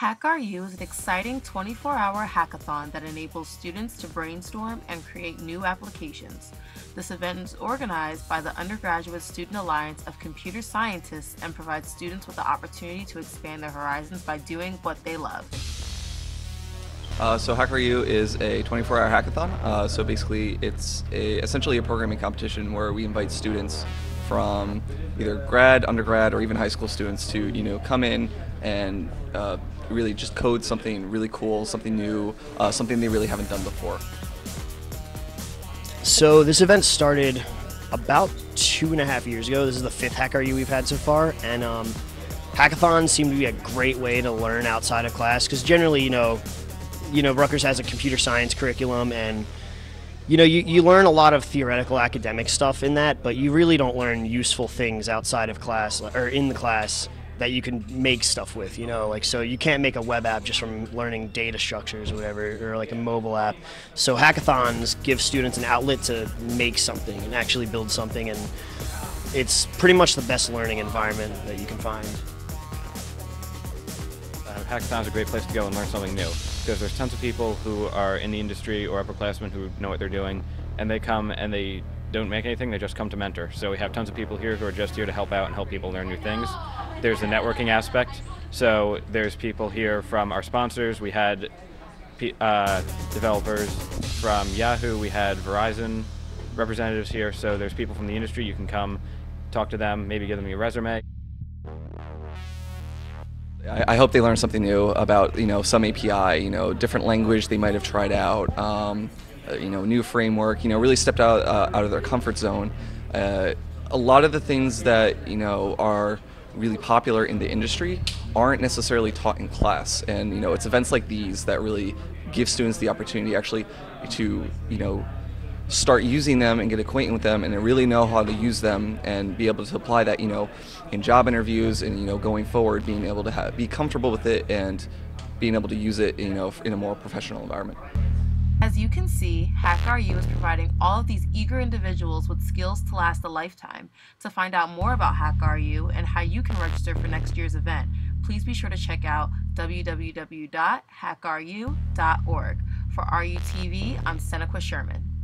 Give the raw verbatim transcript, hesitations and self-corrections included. HackRU is an exciting twenty-four hour hackathon that enables students to brainstorm and create new applications. This event is organized by the Undergraduate Student Alliance of Computer Scientists and provides students with the opportunity to expand their horizons by doing what they love. Uh, so HackRU is a twenty-four hour hackathon. Uh, so basically it's a, essentially a programming competition where we invite students from either grad, undergrad, or even high school students to you know come in and uh, really just code something really cool, something new, uh, something they really haven't done before. So this event started about two and a half years ago. This is the fifth HackRU we've had so far, and um, hackathons seem to be a great way to learn outside of class because generally, you know, you know, Rutgers has a computer science curriculum and. You know, you, you learn a lot of theoretical academic stuff in that, but you really don't learn useful things outside of class or in the class that you can make stuff with, you know, like, so you can't make a web app just from learning data structures or whatever, or like a mobile app. So hackathons give students an outlet to make something and actually build something, and it's pretty much the best learning environment that you can find. Uh, hackathon's a great place to go and learn something new, because there's tons of people who are in the industry or upperclassmen who know what they're doing, and they come and they don't make anything, they just come to mentor. So we have tons of people here who are just here to help out and help people learn new things. There's the networking aspect, so there's people here from our sponsors. We had uh, developers from Yahoo, we had Verizon representatives here, so there's people from the industry. You can come talk to them, maybe give them your resume. I hope they learn something new about, you know, some A P I, you know, different language they might have tried out, um, you know, new framework, you know, really stepped out uh, out of their comfort zone. Uh, a lot of the things that, you know, are really popular in the industry aren't necessarily taught in class, and, you know, it's events like these that really give students the opportunity actually to, you know, start using them and get acquainted with them and really know how to use them and be able to apply that, you know, in job interviews and, you know, going forward, being able to have, be comfortable with it and being able to use it, you know, in a more professional environment. As you can see, HackRU is providing all of these eager individuals with skills to last a lifetime. To find out more about HackRU and how you can register for next year's event, please be sure to check out w w w dot hack R U dot org. For R U T V, I'm Senequa Sherman.